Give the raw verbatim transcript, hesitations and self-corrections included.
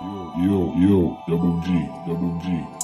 Yo, yo, yo, Double G, Double G.